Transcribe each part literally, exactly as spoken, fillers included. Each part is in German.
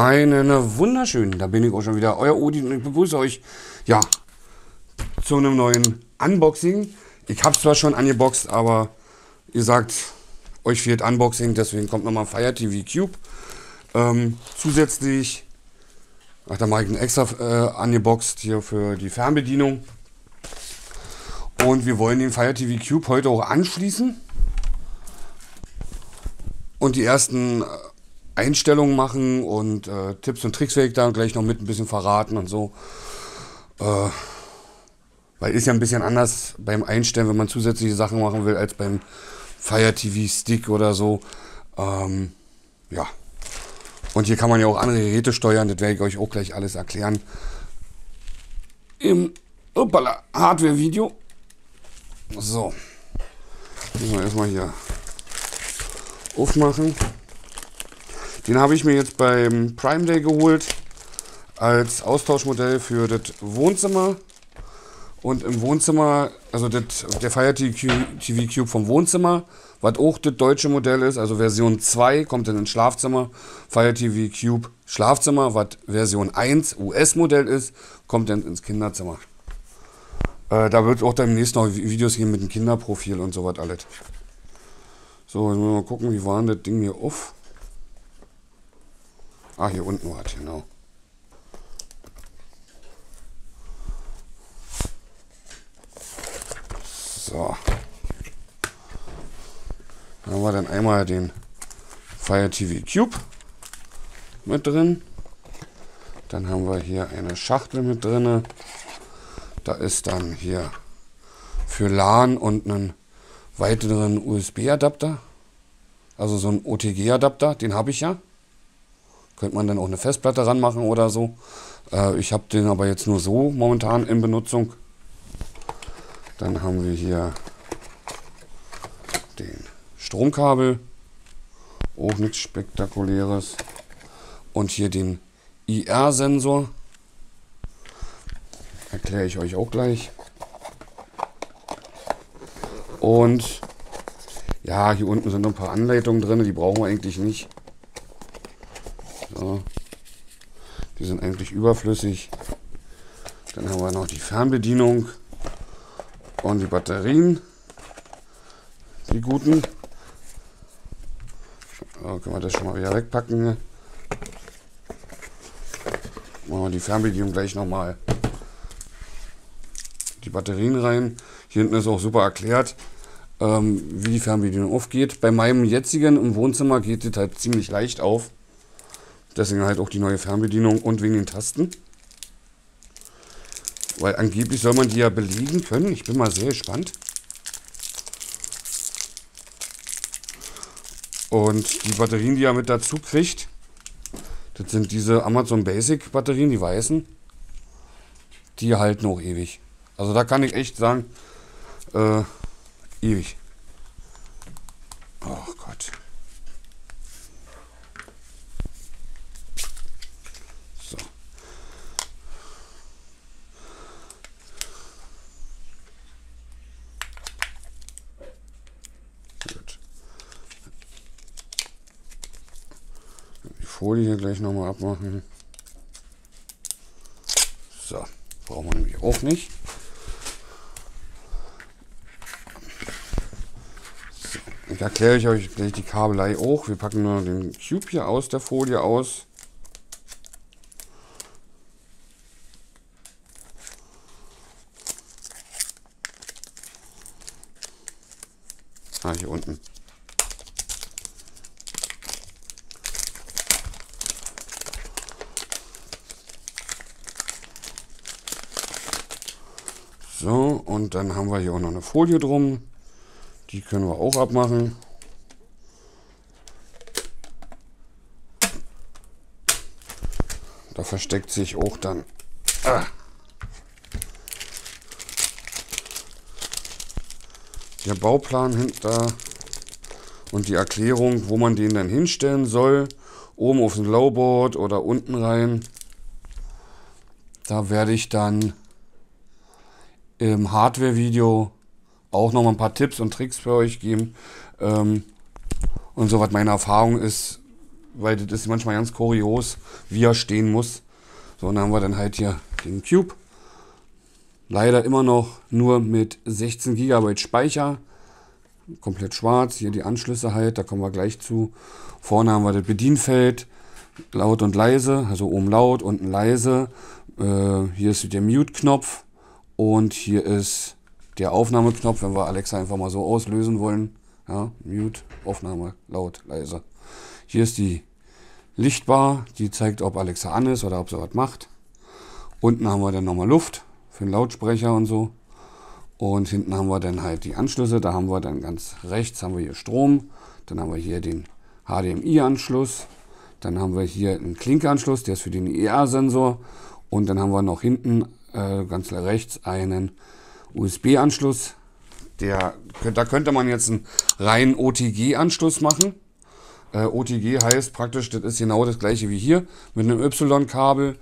Einen wunderschönen, da bin ich auch schon wieder, euer Odin, und ich begrüße euch, ja, zu einem neuen Unboxing. Ich habe es zwar schon angeboxt, aber ihr sagt, euch fehlt Unboxing, deswegen kommt nochmal Fire T V Cube. Ähm, zusätzlich, ach, da mache ich einen extra äh, angeboxt hier für die Fernbedienung. Und wir wollen den Fire T V Cube heute auch anschließen und die ersten Einstellungen machen und äh, Tipps und Tricks werde ich da gleich noch mit ein bisschen verraten und so. Äh, weil ist ja ein bisschen anders beim Einstellen, wenn man zusätzliche Sachen machen will, als beim Fire T V Stick oder so. Ähm, ja. Und hier kann man ja auch andere Geräte steuern, das werde ich euch auch gleich alles erklären. Im Hardware-Video. So. Müssen wir erstmal hier aufmachen. Den habe ich mir jetzt beim Prime Day geholt als Austauschmodell für das Wohnzimmer. Und im Wohnzimmer, also das, der Fire T V Cube vom Wohnzimmer, was auch das deutsche Modell ist, also Version zwei kommt dann ins Schlafzimmer. Fire T V Cube Schlafzimmer, was Version eins U S-Modell ist, kommt dann ins Kinderzimmer. Äh, da wird auch demnächst noch Videos geben mit dem Kinderprofil und so was alles. So, jetzt müssen wir mal gucken, wie war denn das Ding hier auf? Ah, hier unten war es, genau. So. Dann haben wir dann einmal den Fire T V Cube mit drin. Dann haben wir hier eine Schachtel mit drin. Da ist dann hier für LAN und einen weiteren U S B-Adapter. Also so ein O T G-Adapter, den habe ich ja. Könnte man dann auch eine Festplatte ranmachen oder so. Äh, ich habe den aber jetzt nur so momentan in Benutzung. Dann haben wir hier den Stromkabel. Auch nichts Spektakuläres. Und hier den I R-Sensor. Erkläre ich euch auch gleich. Und ja, hier unten sind noch ein paar Anleitungen drin, die brauchen wir eigentlich nicht. So. Die sind eigentlich überflüssig. Dann haben wir noch die Fernbedienung und die Batterien. Die guten. So, können wir das schon mal wieder wegpacken. Machen wir die Fernbedienung gleich nochmal. Die Batterien rein. Hier hinten ist auch super erklärt, ähm, wie die Fernbedienung aufgeht. Bei meinem jetzigen im Wohnzimmer geht das halt ziemlich leicht auf. Deswegen halt auch die neue Fernbedienung und wegen den Tasten. Weil angeblich soll man die ja belegen können. Ich bin mal sehr gespannt. Und die Batterien, die er mit dazu kriegt, das sind diese Amazon Basic Batterien, die weißen. Die halten auch ewig. Also da kann ich echt sagen, äh, ewig. Oh Gott. Folie hier gleich nochmal abmachen. So, brauchen wir nämlich auch nicht. So, ich erkläre ich euch gleich die Kabelei auch. Wir packen nur den Cube hier aus der Folie aus. Ah, hier unten. So, und dann haben wir hier auch noch eine Folie drum. Die können wir auch abmachen. Da versteckt sich auch dann ah, der Bauplan hinter und die Erklärung, wo man den dann hinstellen soll. Oben auf dem Lowboard oder unten rein. Da werde ich dann im Hardware-Video auch noch mal ein paar Tipps und Tricks für euch geben. Ähm, und so, was meine Erfahrung ist, weil das ist manchmal ganz kurios, wie er stehen muss. So, und dann haben wir dann halt hier den Cube. Leider immer noch nur mit sechzehn Gigabyte Speicher. Komplett schwarz. Hier die Anschlüsse halt, da kommen wir gleich zu. Vorne haben wir das Bedienfeld. Laut und leise, also oben laut, unten leise. Äh, hier ist der Mute-Knopf. Und hier ist der Aufnahmeknopf, wenn wir Alexa einfach mal so auslösen wollen. Ja, Mute, Aufnahme, laut, leise. Hier ist die Lichtbar, die zeigt, ob Alexa an ist oder ob sie was macht. Unten haben wir dann nochmal Luft für den Lautsprecher und so. Und hinten haben wir dann halt die Anschlüsse. Da haben wir dann ganz rechts haben wir hier Strom. Dann haben wir hier den H D M I-Anschluss. Dann haben wir hier einen Klinke-Anschluss, der ist für den I R-Sensor. Und dann haben wir noch hinten äh, ganz rechts einen U S B-Anschluss. Der, da könnte man jetzt einen reinen O T G-Anschluss machen. Äh, O T G heißt praktisch, das ist genau das gleiche wie hier, mit einem Y-Kabel,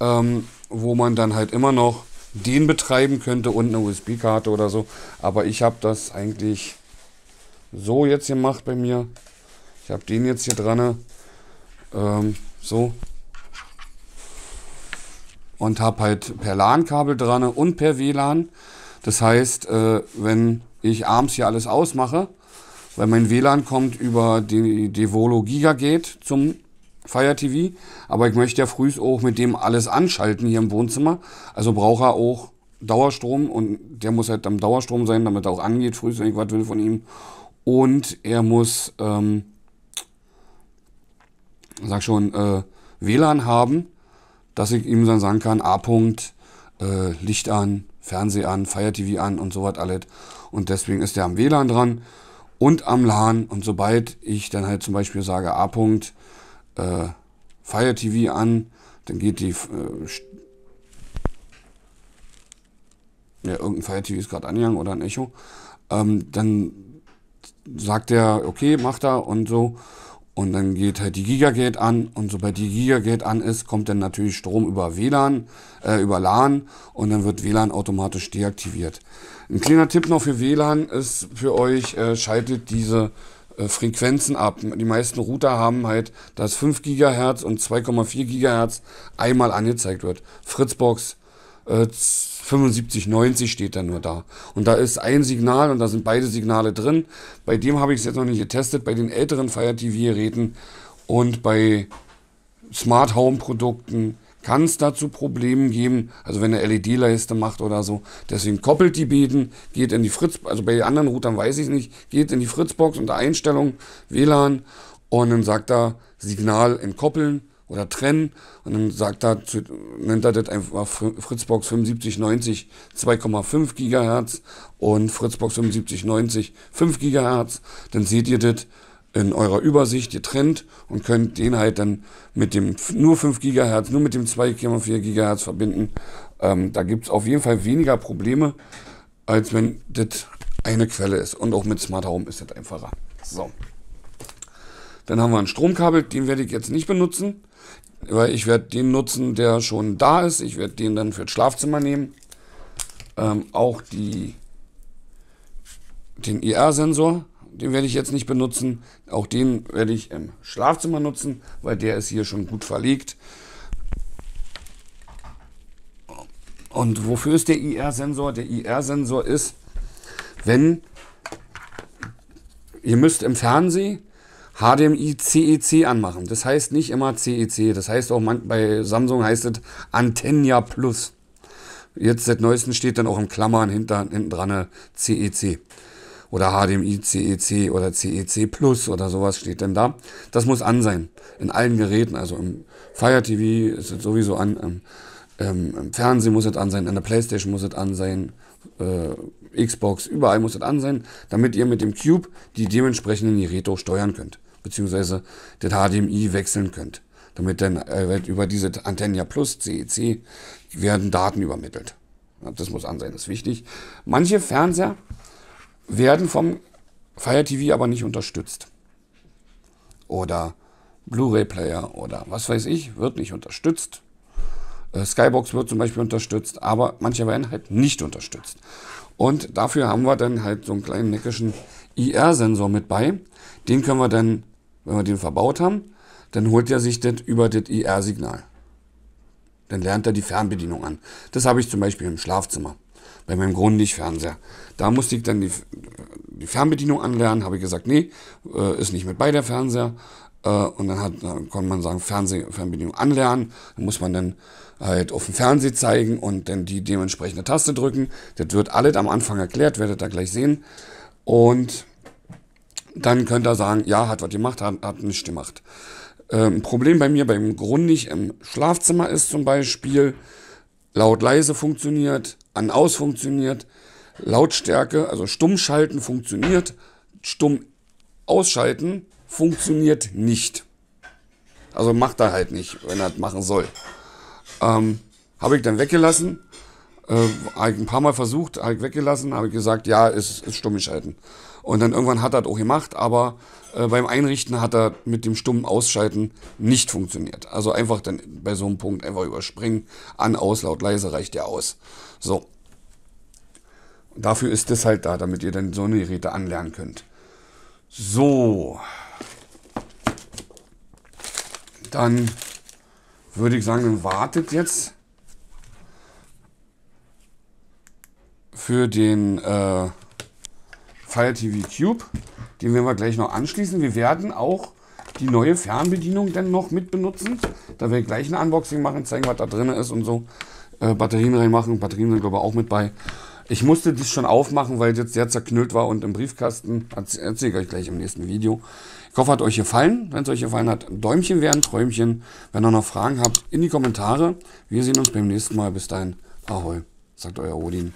ähm, wo man dann halt immer noch den betreiben könnte und eine U S B-Karte oder so. Aber ich habe das eigentlich so jetzt gemacht bei mir. Ich habe den jetzt hier dran. Ähm, so. Und habe halt per LAN-Kabel dran und per W LAN. Das heißt, äh, wenn ich abends hier alles ausmache, weil mein W LAN kommt über die DEVOLO Gigagate zum Fire T V, aber ich möchte ja frühs auch mit dem alles anschalten hier im Wohnzimmer, also braucht er auch Dauerstrom und der muss halt am Dauerstrom sein, damit er auch angeht frühs, wenn ich was will von ihm, und er muss, ähm, sag schon, äh, W LAN haben, dass ich ihm dann sagen kann, A. Punkt, äh, Licht an, Fernseh an, Fire T V an und so was alles, und deswegen ist der am W LAN dran. Und am LAN, und sobald ich dann halt zum Beispiel sage A. Punkt, äh, Fire T V an, dann geht die, äh, ja, irgendein Fire T V ist gerade angegangen oder ein Echo, ähm, dann sagt er, okay, macht er und so, und dann geht halt die Gigagate an, und sobald die Gigagate an ist, kommt dann natürlich Strom über W LAN, äh, über LAN, und dann wird W LAN automatisch deaktiviert. Ein kleiner Tipp noch für W LAN ist für euch, äh, schaltet diese äh, Frequenzen ab. Die meisten Router haben halt, dass fünf Gigahertz und zwei Komma vier Gigahertz einmal angezeigt wird. Fritzbox äh, sieben fünf neun null steht dann nur da. Und da ist ein Signal und da sind beide Signale drin. Bei dem habe ich es jetzt noch nicht getestet, bei den älteren Fire T V-Geräten und bei Smart Home Produkten kann es dazu Probleme geben, also wenn eine L E D-Leiste macht oder so. Deswegen koppelt die beiden, geht in die Fritz, also bei den anderen Routern weiß ich nicht, geht in die Fritzbox unter Einstellung, W LAN, und dann sagt er Signal entkoppeln oder trennen, und dann sagt er, nennt er das einfach Fritzbox sieben fünf neun null zwei Komma fünf Gigahertz und Fritzbox sieben fünf neun null fünf Gigahertz, dann seht ihr das in eurer Übersicht getrennt und könnt den halt dann mit dem nur fünf Gigahertz, nur mit dem zwei Komma vier Gigahertz verbinden. Ähm, da gibt es auf jeden Fall weniger Probleme, als wenn das eine Quelle ist. Und auch mit Smart Home ist das einfacher. So. Dann haben wir ein Stromkabel, den werde ich jetzt nicht benutzen, weil ich werde den nutzen, der schon da ist. Ich werde den dann für das Schlafzimmer nehmen. Ähm, auch die, den I R-Sensor. Den werde ich jetzt nicht benutzen. Auch den werde ich im Schlafzimmer nutzen, weil der ist hier schon gut verlegt. Und wofür ist der I R-Sensor? Der I R-Sensor ist, wenn ihr müsst im Fernsehen H D M I C E C anmachen. Das heißt nicht immer C E C. Das heißt auch man, bei Samsung heißt es Antenna Plus. Jetzt seit neuestem steht dann auch in Klammern hinter, hinten dran C E C. Oder H D M I C E C oder C E C Plus oder sowas steht denn da. Das muss an sein. In allen Geräten, also im Fire T V ist es sowieso an, im, ähm, im Fernsehen muss es an sein, an der PlayStation muss es an sein, äh, Xbox, überall muss es an sein, damit ihr mit dem Cube die dementsprechenden Geräte steuern könnt, beziehungsweise das H D M I wechseln könnt. Damit dann äh, über diese Antenna Plus, C E C, werden Daten übermittelt. Das muss an sein, das ist wichtig. Manche Fernseher werden vom Fire T V aber nicht unterstützt. Oder Blu-ray-Player oder was weiß ich, wird nicht unterstützt. Äh, Skybox wird zum Beispiel unterstützt, aber manche werden halt nicht unterstützt. Und dafür haben wir dann halt so einen kleinen neckischen I R-Sensor mit bei. Den können wir dann, wenn wir den verbaut haben, dann holt er sich das über das I R-Signal. Dann lernt er die Fernbedienung an. Das habe ich zum Beispiel im Schlafzimmer, bei meinem Grundig-Fernseher. Da musste ich dann die, die Fernbedienung anlernen, habe ich gesagt, nee, ist nicht mit bei der Fernseher. Und dann, hat, dann konnte man sagen, Fernseh, Fernbedienung anlernen. Dann muss man dann halt auf den Fernseher zeigen und dann die dementsprechende Taste drücken. Das wird alles am Anfang erklärt, werdet ihr gleich sehen. Und dann könnt ihr sagen, ja, hat was gemacht, hat, hat nichts gemacht. Ein ähm, Problem bei mir beim Grundig im Schlafzimmer ist zum Beispiel, laut leise funktioniert, an aus funktioniert, Lautstärke, also stumm schalten funktioniert, stumm ausschalten funktioniert nicht. Also macht er halt nicht, wenn er das machen soll. Ähm, habe ich dann weggelassen, äh, habe ich ein paar Mal versucht, habe ich weggelassen, habe ich gesagt, ja, es ist, ist stumm schalten. Und dann irgendwann hat er das auch gemacht, aber äh, beim Einrichten hat er mit dem stummen Ausschalten nicht funktioniert. Also einfach dann bei so einem Punkt einfach überspringen, an, aus, laut, leise reicht ja aus. So. Dafür ist das halt da, damit ihr dann so eine Geräte anlernen könnt. So. Dann würde ich sagen, dann wartet jetzt für den äh, Fire T V Cube, den werden wir gleich noch anschließen. Wir werden auch die neue Fernbedienung dann noch mit benutzen. Da werde ich gleich ein Unboxing machen, zeigen, was da drin ist und so. Äh, Batterien reinmachen, Batterien sind glaube ich auch mit bei. Ich musste das schon aufmachen, weil es jetzt sehr zerknüllt war und im Briefkasten. Erzähle ich euch gleich im nächsten Video. Ich hoffe, hat euch gefallen. Wenn es euch gefallen hat, ein Däumchen wären, Träumchen. Wenn ihr noch Fragen habt, in die Kommentare. Wir sehen uns beim nächsten Mal. Bis dahin, ahoi, sagt euer Odin.